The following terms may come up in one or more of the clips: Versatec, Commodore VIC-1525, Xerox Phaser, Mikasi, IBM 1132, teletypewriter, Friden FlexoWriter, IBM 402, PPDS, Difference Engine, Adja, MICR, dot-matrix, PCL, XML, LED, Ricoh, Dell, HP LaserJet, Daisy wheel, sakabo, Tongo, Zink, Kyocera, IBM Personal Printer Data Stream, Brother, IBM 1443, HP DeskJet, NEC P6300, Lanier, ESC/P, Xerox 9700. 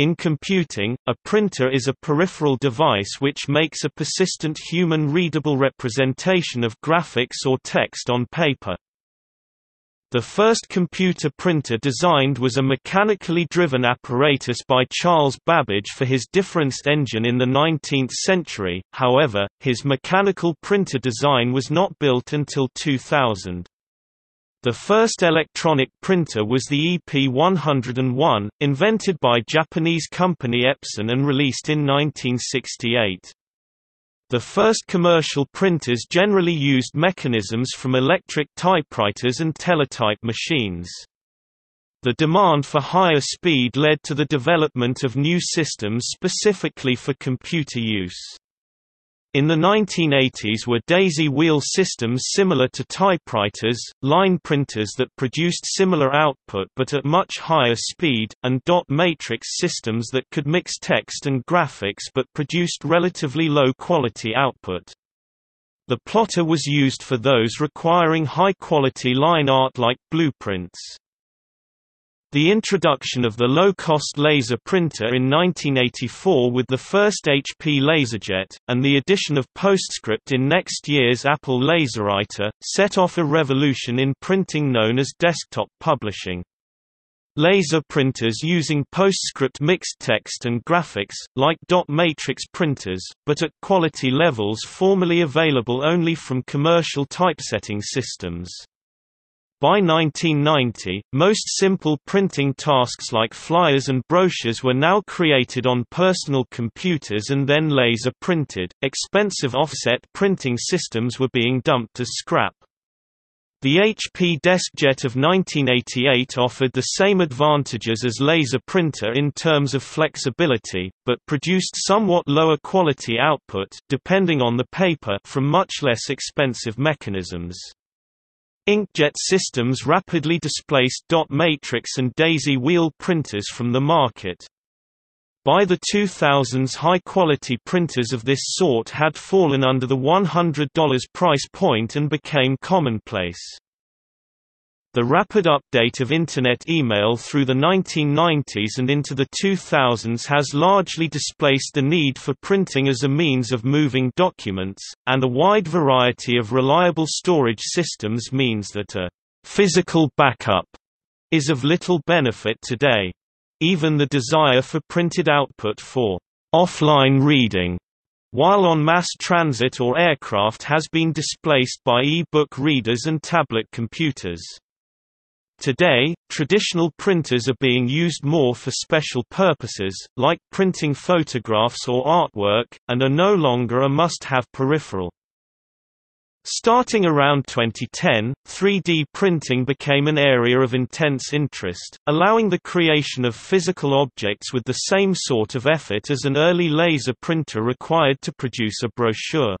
In computing, a printer is a peripheral device which makes a persistent human-readable representation of graphics or text on paper. The first computer printer designed was a mechanically driven apparatus by Charles Babbage for his Difference Engine in the 19th century, however, his mechanical printer design was not built until 2000. The first electronic printer was the EP-101, invented by Japanese company Epson and released in 1968. The first commercial printers generally used mechanisms from electric typewriters and teletype machines. The demand for higher speed led to the development of new systems specifically for computer use. In the 1980s were daisy wheel systems similar to typewriters, line printers that produced similar output but at much higher speed, and dot matrix systems that could mix text and graphics but produced relatively low quality output. The plotter was used for those requiring high quality line art like blueprints. The introduction of the low-cost laser printer in 1984 with the first HP LaserJet, and the addition of PostScript in next year's Apple LaserWriter, set off a revolution in printing known as desktop publishing. Laser printers using PostScript mixed text and graphics, like dot matrix printers, but at quality levels formerly available only from commercial typesetting systems. By 1990, most simple printing tasks like flyers and brochures were now created on personal computers and then laser printed. Expensive offset printing systems were being dumped as scrap. The HP DeskJet of 1988 offered the same advantages as laser printer in terms of flexibility, but produced somewhat lower quality output depending on the paper from much less expensive mechanisms. Inkjet systems rapidly displaced dot matrix and daisy wheel printers from the market. By the 2000s, high-quality printers of this sort had fallen under the $100 price point and became commonplace. The rapid update of Internet email through the 1990s and into the 2000s has largely displaced the need for printing as a means of moving documents, and a wide variety of reliable storage systems means that a physical backup is of little benefit today. Even the desire for printed output for offline reading while on mass transit or aircraft has been displaced by e-book readers and tablet computers. Today, traditional printers are being used more for special purposes, like printing photographs or artwork, and are no longer a must-have peripheral. Starting around 2010, 3D printing became an area of intense interest, allowing the creation of physical objects with the same sort of effort as an early laser printer required to produce a brochure.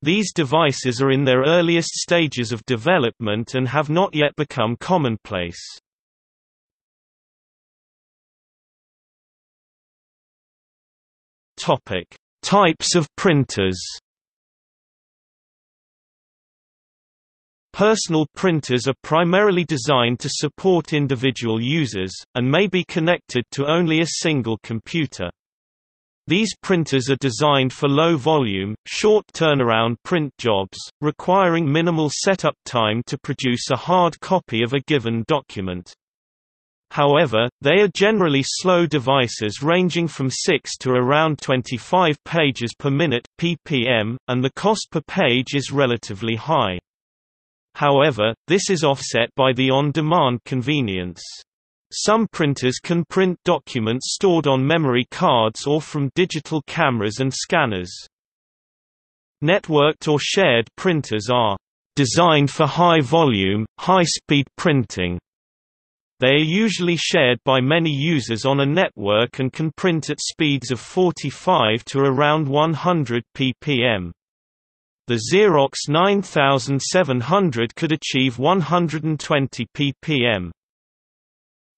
These devices are in their earliest stages of development and have not yet become commonplace. Topic: Types of printers. Personal printers are primarily designed to support individual users and may be connected to only a single computer. These printers are designed for low-volume, short turnaround print jobs, requiring minimal setup time to produce a hard copy of a given document. However, they are generally slow devices ranging from 6 to around 25 pages per minute (ppm), and the cost per page is relatively high. However, this is offset by the on-demand convenience. Some printers can print documents stored on memory cards or from digital cameras and scanners. Networked or shared printers are designed for high-volume, high-speed printing. They are usually shared by many users on a network and can print at speeds of 45 to around 100 ppm. The Xerox 9700 could achieve 120 ppm.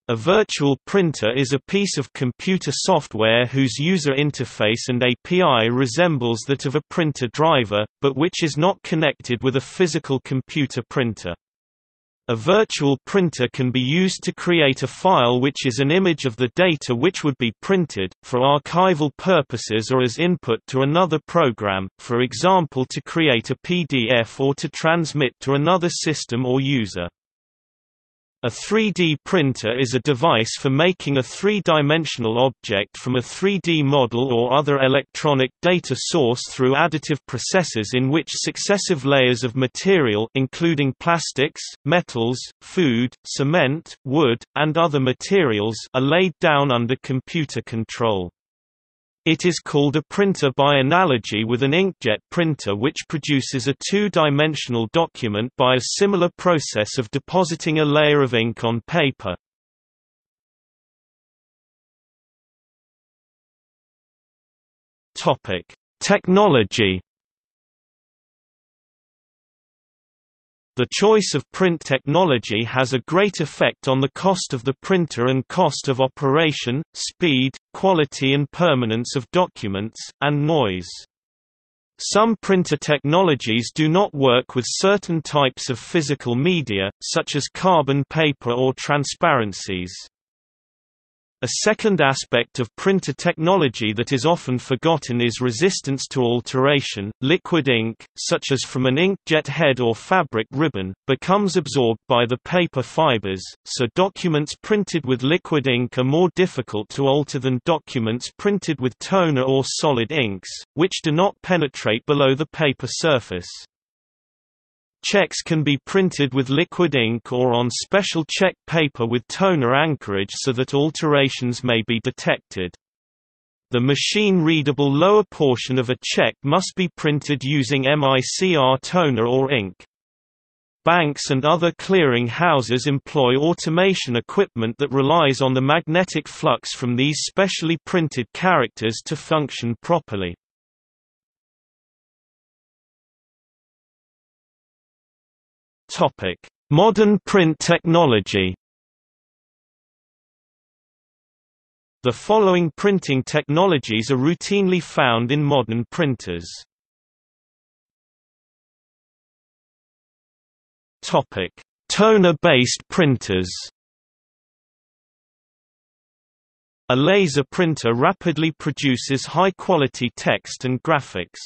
A virtual printer is a piece of computer software whose user interface and API resembles that of a printer driver, but which is not connected with a physical computer printer. A virtual printer can be used to create a file which is an image of the data which would be printed, for archival purposes or as input to another program, for example to create a PDF or to transmit to another system or user. A 3D printer is a device for making a three-dimensional object from a 3D model or other electronic data source through additive processes in which successive layers of material including plastics, metals, food, cement, wood, and other materials are laid down under computer control. It is called a printer by analogy with an inkjet printer, which produces a two-dimensional document by a similar process of depositing a layer of ink on paper. Topic: Technology. The choice of print technology has a great effect on the cost of the printer and cost of operation, speed, quality and permanence of documents, and noise. Some printer technologies do not work with certain types of physical media, such as carbon paper or transparencies. A second aspect of printer technology that is often forgotten is resistance to alteration. Liquid ink, such as from an inkjet head or fabric ribbon, becomes absorbed by the paper fibers, so documents printed with liquid ink are more difficult to alter than documents printed with toner or solid inks, which do not penetrate below the paper surface. Checks can be printed with liquid ink or on special check paper with toner anchorage so that alterations may be detected. The machine-readable lower portion of a check must be printed using MICR toner or ink. Banks and other clearing houses employ automation equipment that relies on the magnetic flux from these specially printed characters to function properly. Modern print technology. The following printing technologies are routinely found in modern printers. Toner-based printers. A laser printer rapidly produces high-quality text and graphics.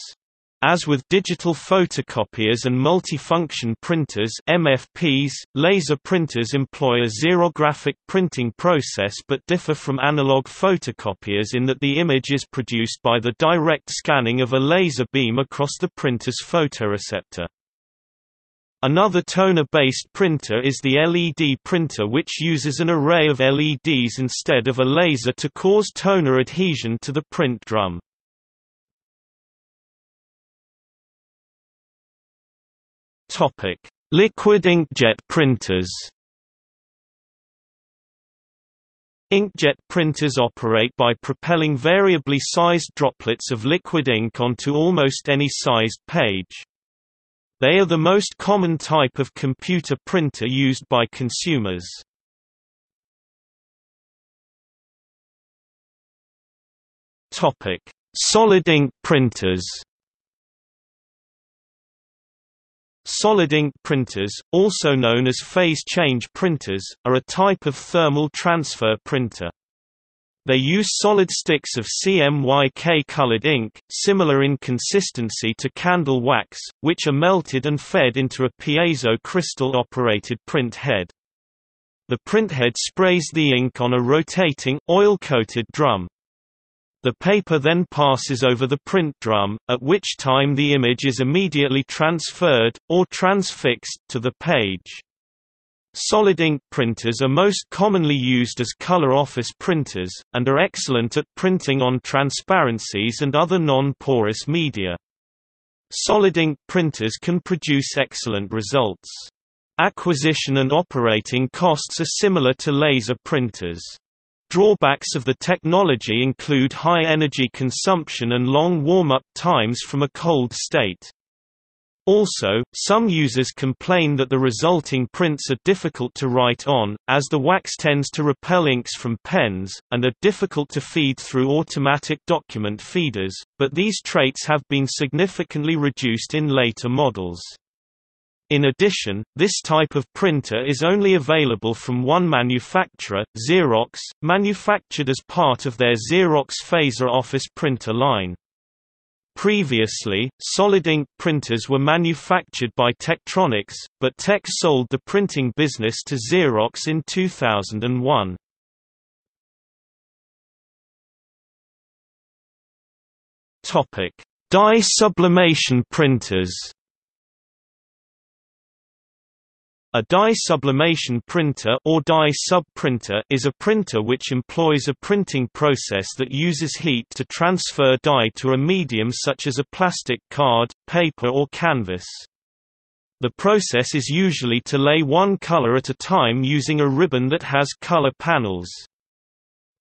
As with digital photocopiers and multifunction printers (MFPs), laser printers employ a xerographic printing process but differ from analog photocopiers in that the image is produced by the direct scanning of a laser beam across the printer's photoreceptor. Another toner-based printer is the LED printer, which uses an array of LEDs instead of a laser to cause toner adhesion to the print drum. Liquid inkjet printers. Inkjet printers operate by propelling variably sized droplets of liquid ink onto almost any sized page. They are the most common type of computer printer used by consumers. Solid ink printers. Solid ink printers, also known as phase change printers, are a type of thermal transfer printer. They use solid sticks of CMYK-colored ink, similar in consistency to candle wax, which are melted and fed into a piezo crystal-operated print head. The printhead sprays the ink on a rotating, oil-coated drum. The paper then passes over the print drum, at which time the image is immediately transferred, or transfixed, to the page. Solid ink printers are most commonly used as color office printers, and are excellent at printing on transparencies and other non-porous media. Solid ink printers can produce excellent results. Acquisition and operating costs are similar to laser printers. Drawbacks of the technology include high energy consumption and long warm-up times from a cold state. Also, some users complain that the resulting prints are difficult to write on, as the wax tends to repel inks from pens, and are difficult to feed through automatic document feeders, but these traits have been significantly reduced in later models. In addition, this type of printer is only available from one manufacturer, Xerox, manufactured as part of their Xerox Phaser office printer line. Previously, solid ink printers were manufactured by Tektronix, but Tek sold the printing business to Xerox in 2001. Topic: Dye sublimation printers. A dye sublimation printer or dye sub-printer is a printer which employs a printing process that uses heat to transfer dye to a medium such as a plastic card, paper or canvas. The process is usually to lay one color at a time using a ribbon that has color panels.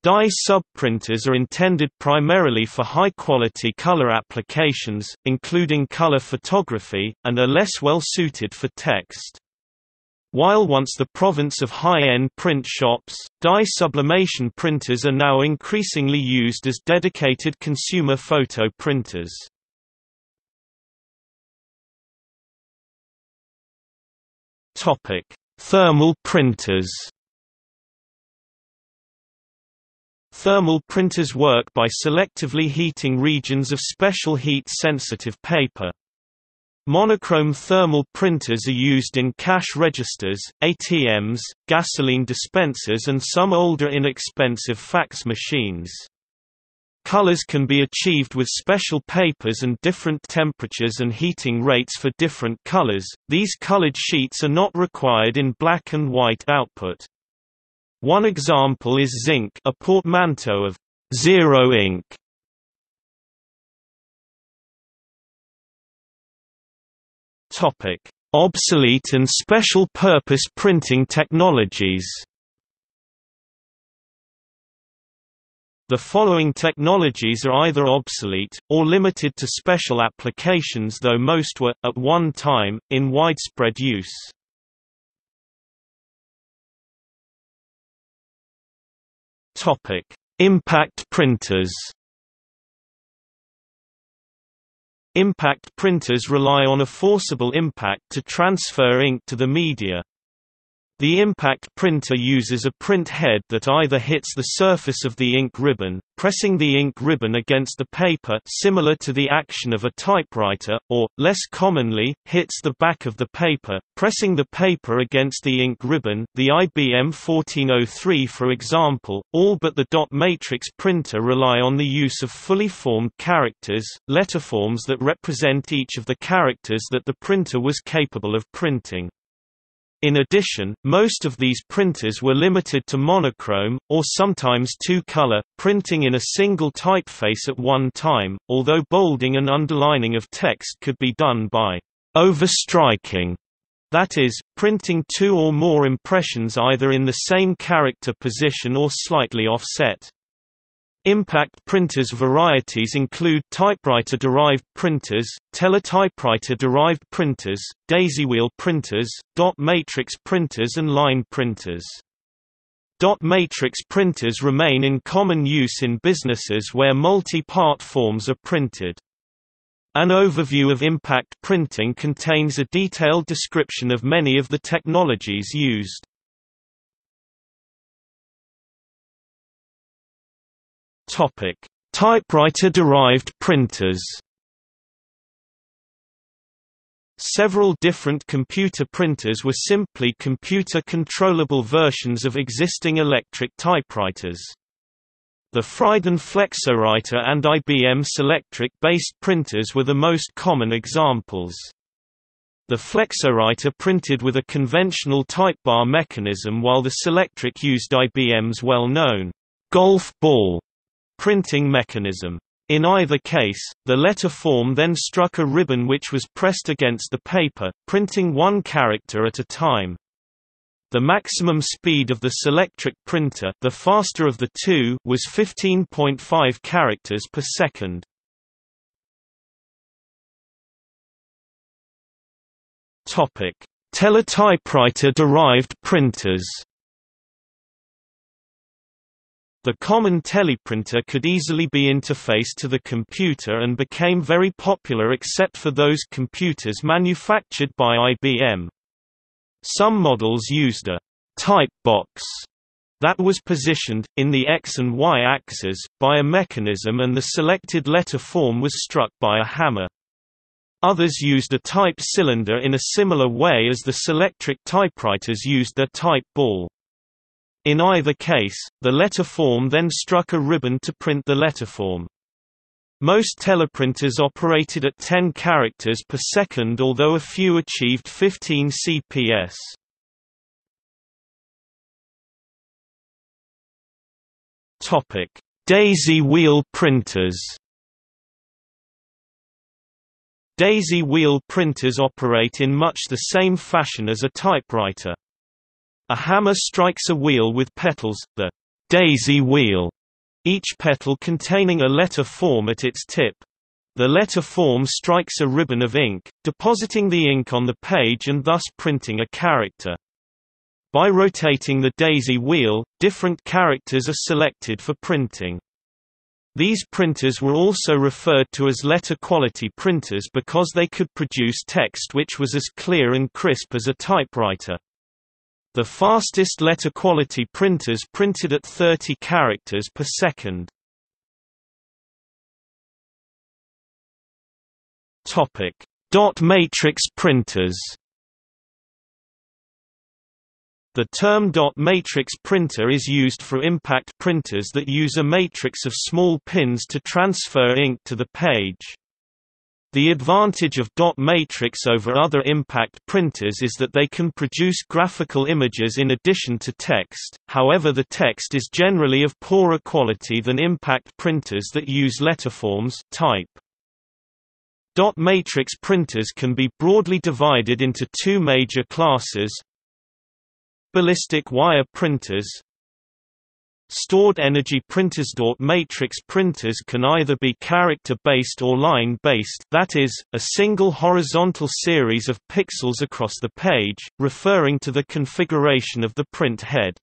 Dye subprinters are intended primarily for high-quality color applications, including color photography, and are less well-suited for text. While once the province of high-end print shops, dye sublimation printers are now increasingly used as dedicated consumer photo printers. Thermal printers. Thermal printers work by selectively heating regions of special heat-sensitive paper. Monochrome thermal printers are used in cash registers, ATMs, gasoline dispensers and some older inexpensive fax machines. Colors can be achieved with special papers and different temperatures and heating rates for different colors. These colored sheets are not required in black and white output. One example is Zink, a portmanteau of Zero Ink. Obsolete and special-purpose printing technologies. The following technologies are either obsolete, or limited to special applications though most were, at one time, in widespread use. Impact printers. Impact printers rely on a forcible impact to transfer ink to the media. The impact printer uses a print head that either hits the surface of the ink ribbon, pressing the ink ribbon against the paper similar to the action of a typewriter, or, less commonly, hits the back of the paper, pressing the paper against the ink ribbon. The IBM 1403, for example, all but the dot matrix printer rely on the use of fully formed characters, letterforms that represent each of the characters that the printer was capable of printing. In addition, most of these printers were limited to monochrome, or sometimes two-color, printing in a single typeface at one time, although bolding and underlining of text could be done by overstriking, that is, printing two or more impressions either in the same character position or slightly offset. Impact printers varieties include typewriter-derived printers, teletypewriter-derived printers, daisywheel printers, dot matrix printers and line printers. Dot matrix printers remain in common use in businesses where multi-part forms are printed. An overview of impact printing contains a detailed description of many of the technologies used. Typewriter-derived printers. Several different computer printers were simply computer-controllable versions of existing electric typewriters. The Friden FlexoWriter and IBM Selectric-based printers were the most common examples. The FlexoWriter printed with a conventional typebar mechanism while the Selectric used IBM's well-known golf ball printing mechanism. In either case, the letter form then struck a ribbon which was pressed against the paper, printing one character at a time. The maximum speed of the Selectric printer, the faster of the two, was 15.5 characters per second. Topic: Teletypewriter derived printers. The common teleprinter could easily be interfaced to the computer and became very popular except for those computers manufactured by IBM. Some models used a type box that was positioned, in the X and Y axes, by a mechanism and the selected letter form was struck by a hammer. Others used a type cylinder in a similar way as the Selectric typewriters used their type ball. In either case, the letter form then struck a ribbon to print the letter form. Most teleprinters operated at 10 characters per second, although a few achieved 15 CPS. Topic: Daisy wheel printers. Daisy wheel printers operate in much the same fashion as a typewriter. A hammer strikes a wheel with petals, the daisy wheel, each petal containing a letter form at its tip. The letter form strikes a ribbon of ink, depositing the ink on the page and thus printing a character. By rotating the daisy wheel, different characters are selected for printing. These printers were also referred to as letter quality printers because they could produce text which was as clear and crisp as a typewriter. The fastest letter quality printers printed at 30 characters per second. Topic: Dot matrix printers. The term dot matrix printer is used for impact printers that use a matrix of small pins to transfer ink to the page. The advantage of dot matrix over other impact printers is that they can produce graphical images in addition to text, however the text is generally of poorer quality than impact printers that use letterforms type. Dot matrix printers can be broadly divided into two major classes: ballistic wire printers, stored energy printers. Dot matrix printers can either be character-based or line-based, that is, a single horizontal series of pixels across the page, referring to the configuration of the print head.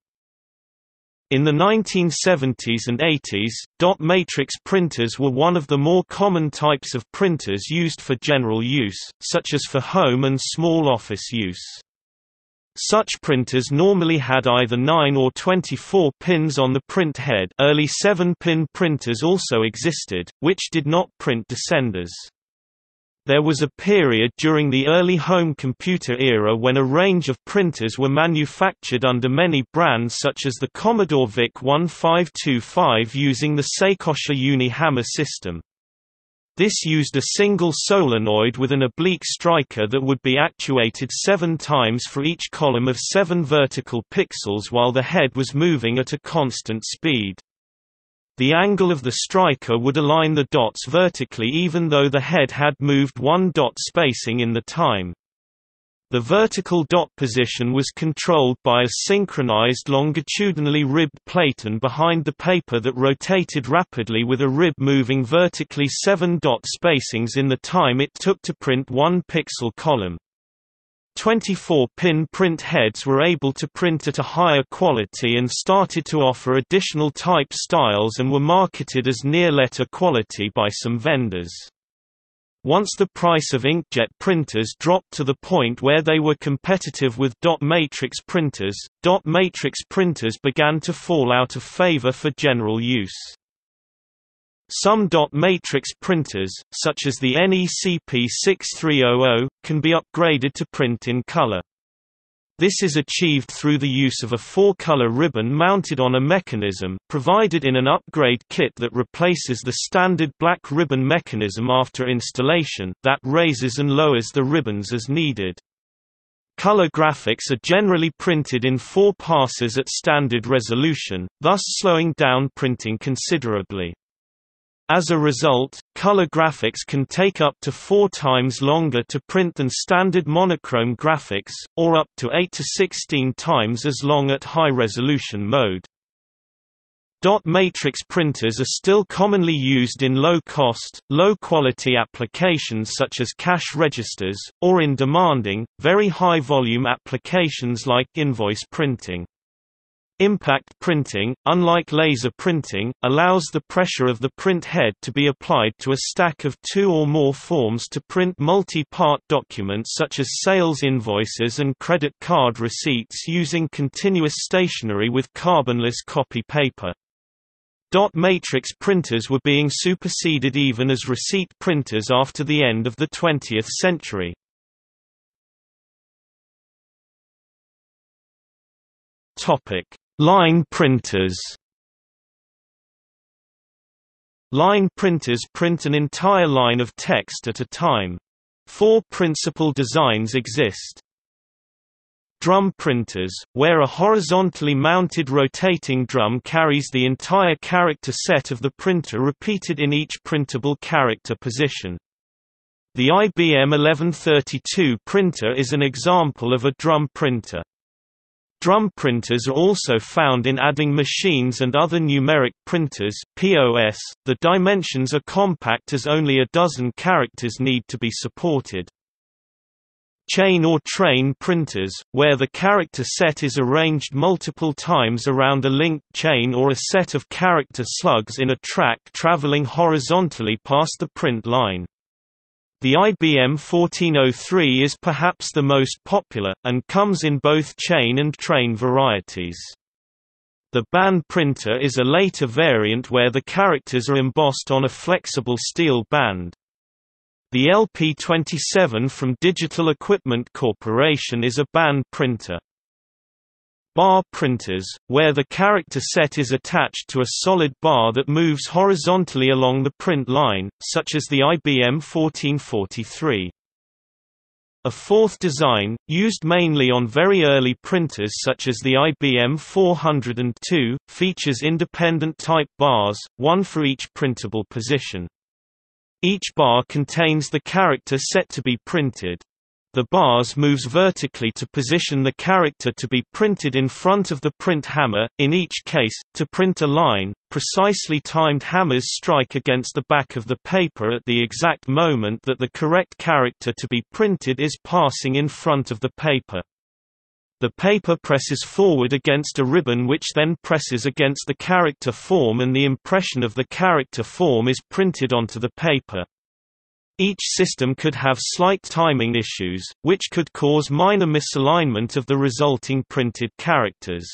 In the 1970s and 80s, dot matrix printers were one of the more common types of printers used for general use, such as for home and small office use. Such printers normally had either 9 or 24 pins on the print head. Early 7-pin printers also existed, which did not print descenders. There was a period during the early home computer era when a range of printers were manufactured under many brands such as the Commodore VIC-1525 using the Seikosha Uni-Hammer system. This used a single solenoid with an oblique striker that would be actuated 7 times for each column of 7 vertical pixels while the head was moving at a constant speed. The angle of the striker would align the dots vertically even though the head had moved 1 dot spacing in the time. The vertical dot position was controlled by a synchronized longitudinally ribbed platen behind the paper that rotated rapidly with a rib moving vertically 7 dot spacings in the time it took to print 1 pixel column. 24-pin print heads were able to print at a higher quality and started to offer additional type styles and were marketed as near-letter quality by some vendors. Once the price of inkjet printers dropped to the point where they were competitive with dot matrix printers began to fall out of favor for general use. Some dot matrix printers, such as the NEC P6300, can be upgraded to print in color. This is achieved through the use of a 4-color ribbon mounted on a mechanism, provided in an upgrade kit that replaces the standard black ribbon mechanism after installation, that raises and lowers the ribbons as needed. Color graphics are generally printed in 4 passes at standard resolution, thus slowing down printing considerably. As a result, color graphics can take up to 4 times longer to print than standard monochrome graphics, or up to 8 to 16 times as long at high-resolution mode. Dot matrix printers are still commonly used in low-cost, low-quality applications such as cash registers, or in demanding, very high-volume applications like invoice printing. Impact printing, unlike laser printing, allows the pressure of the print head to be applied to a stack of two or more forms to print multi-part documents such as sales invoices and credit card receipts using continuous stationery with carbonless copy paper. Dot matrix printers were being superseded even as receipt printers after the end of the 20th century. Line printers. Line printers print an entire line of text at a time. Four principal designs exist. Drum printers, where a horizontally mounted rotating drum carries the entire character set of the printer repeated in each printable character position. The IBM 1132 printer is an example of a drum printer. Drum printers are also found in adding machines and other numeric printers (POS). The dimensions are compact as only a dozen characters need to be supported. Chain or train printers, where the character set is arranged multiple times around a linked chain or a set of character slugs in a track traveling horizontally past the print line. The IBM 1403 is perhaps the most popular, and comes in both chain and train varieties. The band printer is a later variant where the characters are embossed on a flexible steel band. The LP27 from Digital Equipment Corporation is a band printer. Bar printers, where the character set is attached to a solid bar that moves horizontally along the print line, such as the IBM 1443. A fourth design, used mainly on very early printers such as the IBM 402, features independent type bars, one for each printable position. Each bar contains the character set to be printed. The bars moves vertically to position the character to be printed in front of the print hammer, in each case, to print a line. Precisely timed hammers strike against the back of the paper at the exact moment that the correct character to be printed is passing in front of the paper. The paper presses forward against a ribbon which then presses against the character form and the impression of the character form is printed onto the paper. Each system could have slight timing issues, which could cause minor misalignment of the resulting printed characters.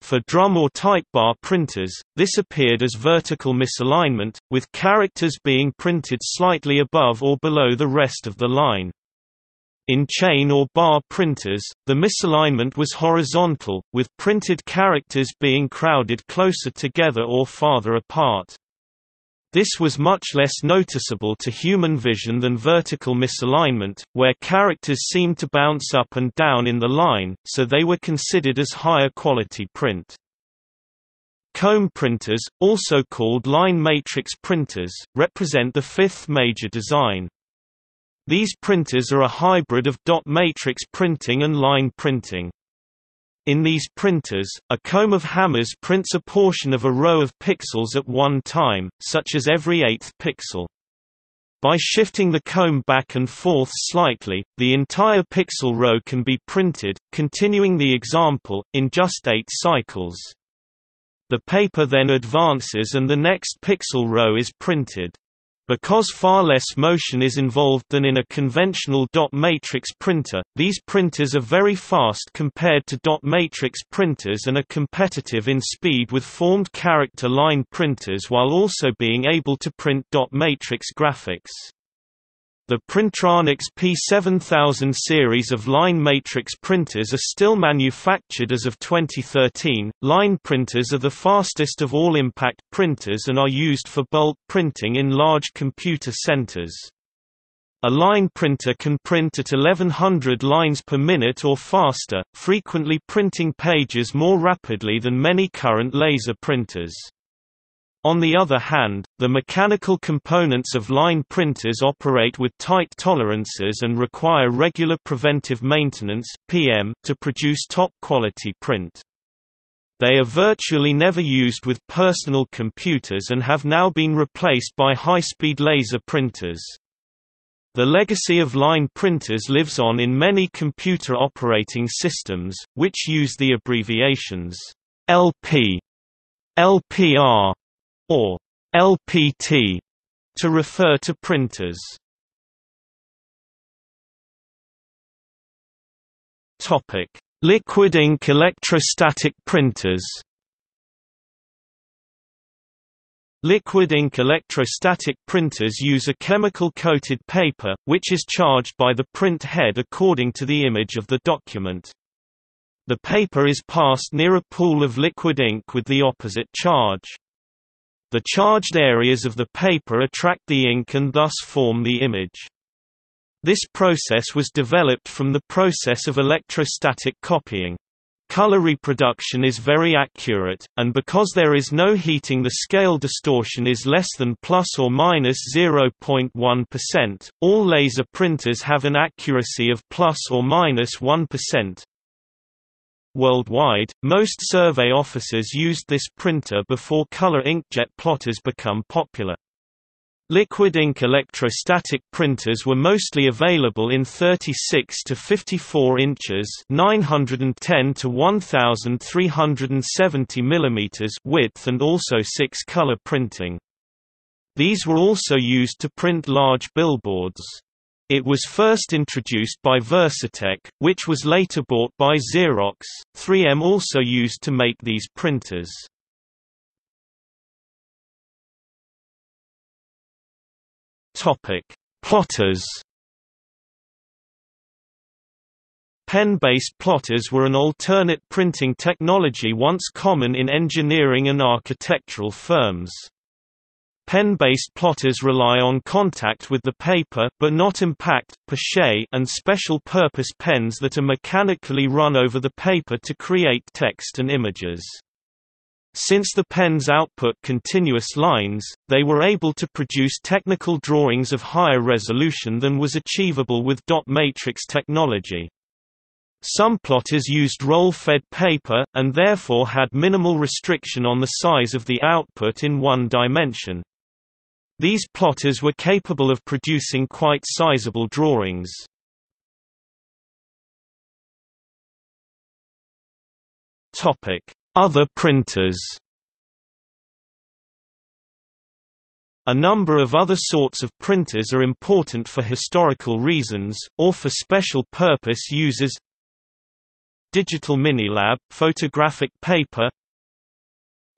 For drum or type bar printers, this appeared as vertical misalignment, with characters being printed slightly above or below the rest of the line. In chain or bar printers, the misalignment was horizontal, with printed characters being crowded closer together or farther apart. This was much less noticeable to human vision than vertical misalignment, where characters seemed to bounce up and down in the line, so they were considered as higher quality print. Comb printers, also called line matrix printers, represent the fifth major design. These printers are a hybrid of dot matrix printing and line printing. In these printers, a comb of hammers prints a portion of a row of pixels at one time, such as every eighth pixel. By shifting the comb back and forth slightly, the entire pixel row can be printed, continuing the example, in just 8 cycles. The paper then advances and the next pixel row is printed. Because far less motion is involved than in a conventional dot matrix printer, these printers are very fast compared to dot matrix printers and are competitive in speed with formed character line printers while also being able to print dot matrix graphics. The Printronix P7000 series of line matrix printers are still manufactured as of 2013. Line printers are the fastest of all impact printers and are used for bulk printing in large computer centers. A line printer can print at 1100 lines per minute or faster, frequently printing pages more rapidly than many current laser printers. On the other hand, the mechanical components of line printers operate with tight tolerances and require regular preventive maintenance (PM) to produce top-quality print. They are virtually never used with personal computers and have now been replaced by high-speed laser printers. The legacy of line printers lives on in many computer operating systems, which use the abbreviations LP, LPR, or LPT to refer to printers. Topic: Liquid ink electrostatic printers. Liquid ink electrostatic printers use a chemical-coated paper, which is charged by the print head according to the image of the document. The paper is passed near a pool of liquid ink with the opposite charge. The charged areas of the paper attract the ink and thus form the image. This process was developed from the process of electrostatic copying. Color reproduction is very accurate, and because there is no heating, the scale distortion is less than plus or minus 0.1%. All laser printers have an accuracy of plus or minus 1%. Worldwide, most survey offices used this printer before color inkjet plotters become popular. Liquid ink electrostatic printers were mostly available in 36 to 54 inches (910 to 1,370 mm) width and also 6-color printing. These were also used to print large billboards. It was first introduced by Versatec, which was later bought by Xerox. 3M also used to make these printers. Plotters. Pen-based plotters were an alternate printing technology once common in engineering and architectural firms. Pen-based plotters rely on contact with the paper but not impact, poche, and special-purpose pens that are mechanically run over the paper to create text and images. Since the pens output continuous lines, they were able to produce technical drawings of higher resolution than was achievable with dot matrix technology. Some plotters used roll-fed paper, and therefore had minimal restriction on the size of the output in one dimension. These plotters were capable of producing quite sizable drawings. Other printers. A number of other sorts of printers are important for historical reasons, or for special purpose uses. Digital minilab, photographic paper,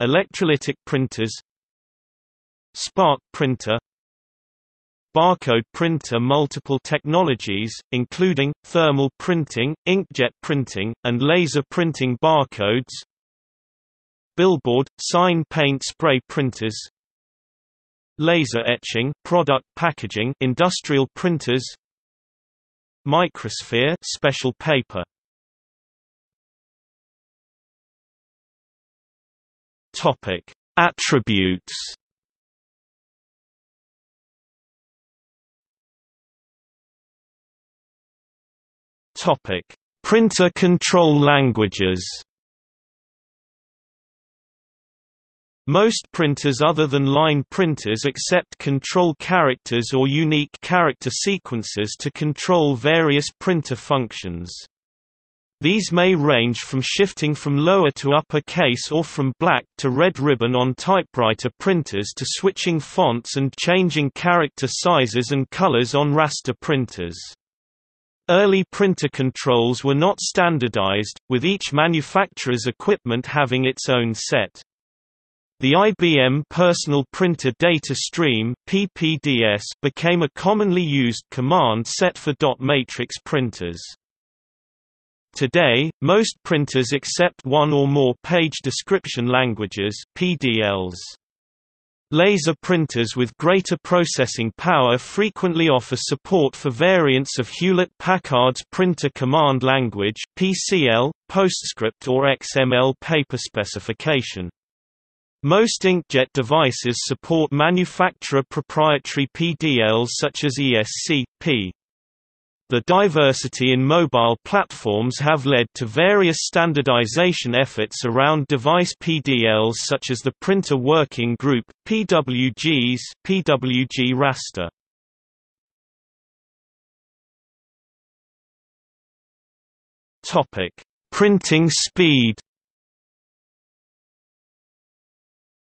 electrolytic printers, spark printer, barcode printer. Multiple technologies, including thermal printing, inkjet printing, and laser printing barcodes. Billboard, sign paint spray printers, laser etching, product packaging, industrial printers, microsphere, special paper. Topic: Attributes. Topic: Printer control languages. Most printers other than line printers accept control characters or unique character sequences to control various printer functions. These may range from shifting from lower to upper case or from black to red ribbon on typewriter printers to switching fonts and changing character sizes and colors on raster printers. Early printer controls were not standardized, with each manufacturer's equipment having its own set. The IBM Personal Printer Data Stream (PPDS) became a commonly used command set for dot matrix printers. Today, most printers accept one or more page description languages (PDLs). Laser printers with greater processing power frequently offer support for variants of Hewlett-Packard's printer command language (PCL), PostScript, or XML paper specification. Most inkjet devices support manufacturer proprietary PDLs such as ESC/P. The diversity in mobile platforms have led to various standardization efforts around device PDLs such as the Printer Working Group, PWGs, PWG raster. Printing speed.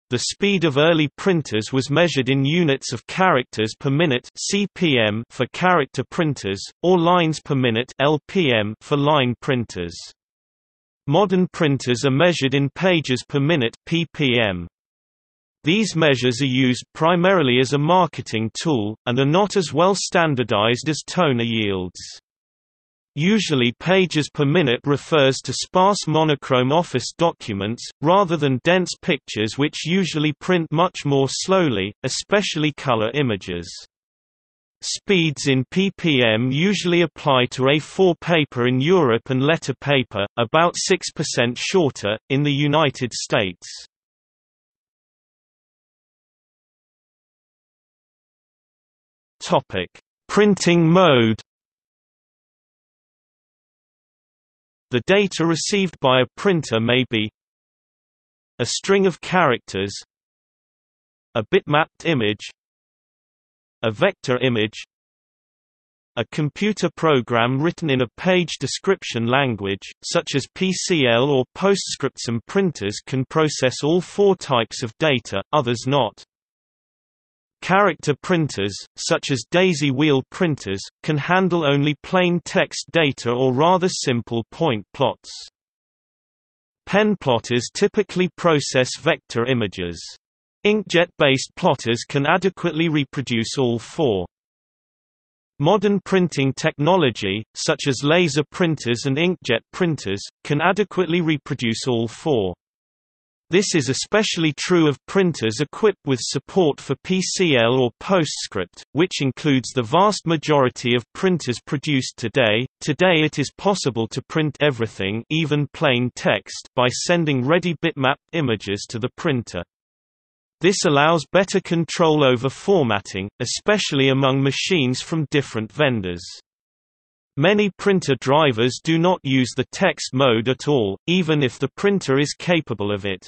The speed of early printers was measured in units of characters per minute (CPM) for character printers, or lines per minute (LPM) for line printers. Modern printers are measured in pages per minute (PPM). These measures are used primarily as a marketing tool, and are not as well standardized as toner yields. Usually pages per minute refers to sparse monochrome office documents, rather than dense pictures which usually print much more slowly, especially color images. Speeds in ppm usually apply to A4 paper in Europe and letter paper, about 6% shorter, in the United States. Printing mode. The data received by a printer may be a string of characters, a bitmapped image, a vector image, a computer program written in a page description language, such as PCL or PostScript. Some printers can process all four types of data, others not. Character printers, such as daisy wheel printers, can handle only plain text data or rather simple point plots. Pen plotters typically process vector images. Inkjet-based plotters can adequately reproduce all four. Modern printing technology, such as laser printers and inkjet printers, can adequately reproduce all four. This is especially true of printers equipped with support for PCL or PostScript, which includes the vast majority of printers produced today. Today it is possible to print everything, even plain text, by sending ready bitmap images to the printer. This allows better control over formatting, especially among machines from different vendors. Many printer drivers do not use the text mode at all, even if the printer is capable of it.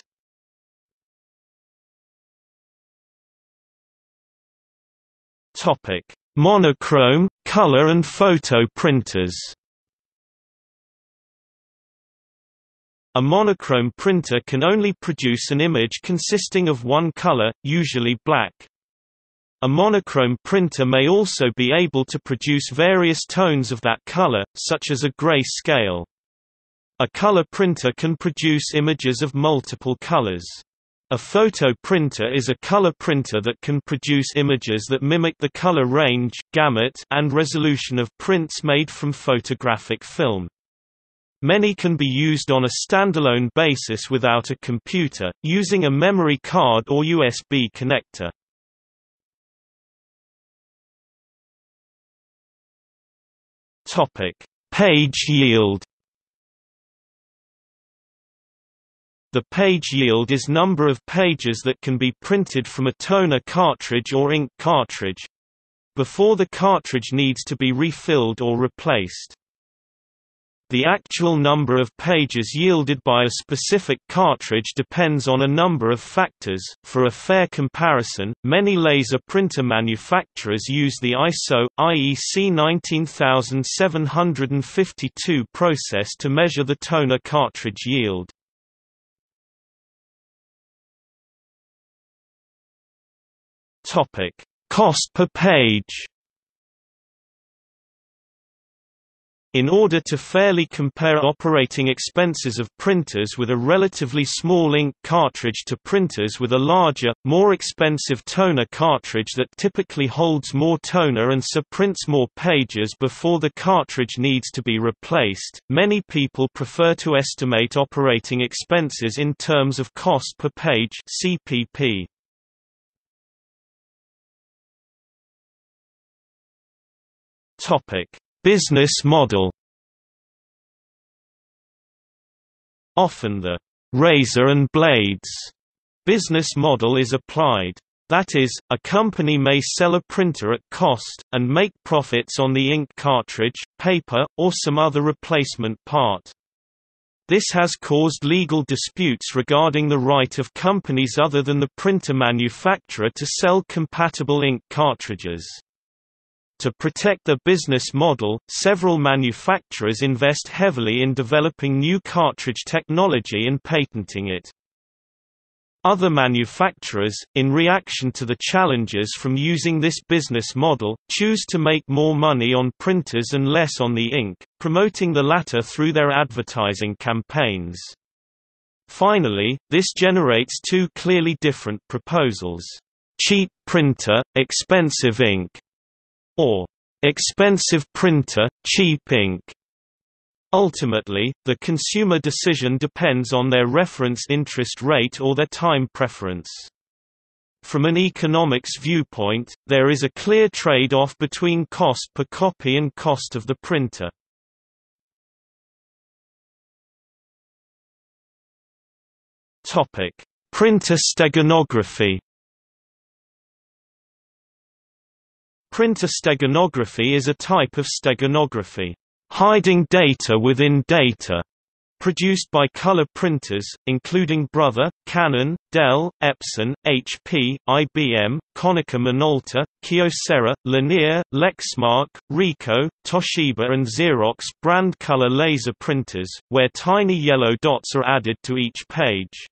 Monochrome, color and photo printers. A monochrome printer can only produce an image consisting of one color, usually black. A monochrome printer may also be able to produce various tones of that color, such as a gray scale. A color printer can produce images of multiple colors. A photo printer is a color printer that can produce images that mimic the color range, gamut, and resolution of prints made from photographic film. Many can be used on a standalone basis without a computer, using a memory card or USB connector. Page yield. The page yield is number of pages that can be printed from a toner cartridge or ink cartridge before the cartridge needs to be refilled or replaced. The actual number of pages yielded by a specific cartridge depends on a number of factors. For a fair comparison, many laser printer manufacturers use the ISO IEC 19752 process to measure the toner cartridge yield. Topic: Cost per page. In order to fairly compare operating expenses of printers with a relatively small ink cartridge to printers with a larger, more expensive toner cartridge that typically holds more toner and so prints more pages before the cartridge needs to be replaced, many people prefer to estimate operating expenses in terms of cost per page (CPP). Business model. Often the razor and blades business model is applied. That is, a company may sell a printer at cost, and make profits on the ink cartridge, paper, or some other replacement part. This has caused legal disputes regarding the right of companies other than the printer manufacturer to sell compatible ink cartridges. To protect their business model, several manufacturers invest heavily in developing new cartridge technology and patenting it. Other manufacturers, in reaction to the challenges from using this business model, choose to make more money on printers and less on the ink, promoting the latter through their advertising campaigns. Finally, this generates two clearly different proposals: cheap printer, expensive ink, or expensive printer, cheap ink. Ultimately, the consumer decision depends on their reference interest rate or their time preference. From an economics viewpoint, there is a clear trade-off between cost per copy and cost of the printer. Topic: Printer steganography. Printer steganography is a type of steganography, hiding data within data, produced by color printers, including Brother, Canon, Dell, Epson, HP, IBM, Konica Minolta, Kyocera, Lanier, Lexmark, Ricoh, Toshiba and Xerox brand color laser printers, where tiny yellow dots are added to each page.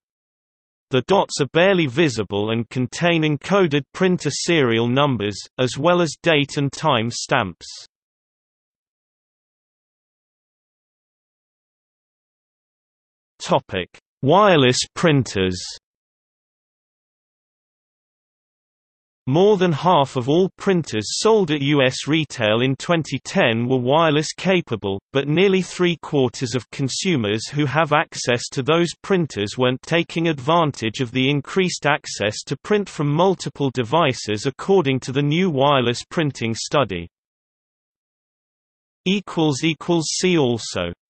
The dots are barely visible and contain encoded printer serial numbers, as well as date and time stamps. Wireless printers. More than half of all printers sold at U.S. retail in 2010 were wireless-capable, but nearly three-quarters of consumers who have access to those printers weren't taking advantage of the increased access to print from multiple devices according to the new wireless printing study. See also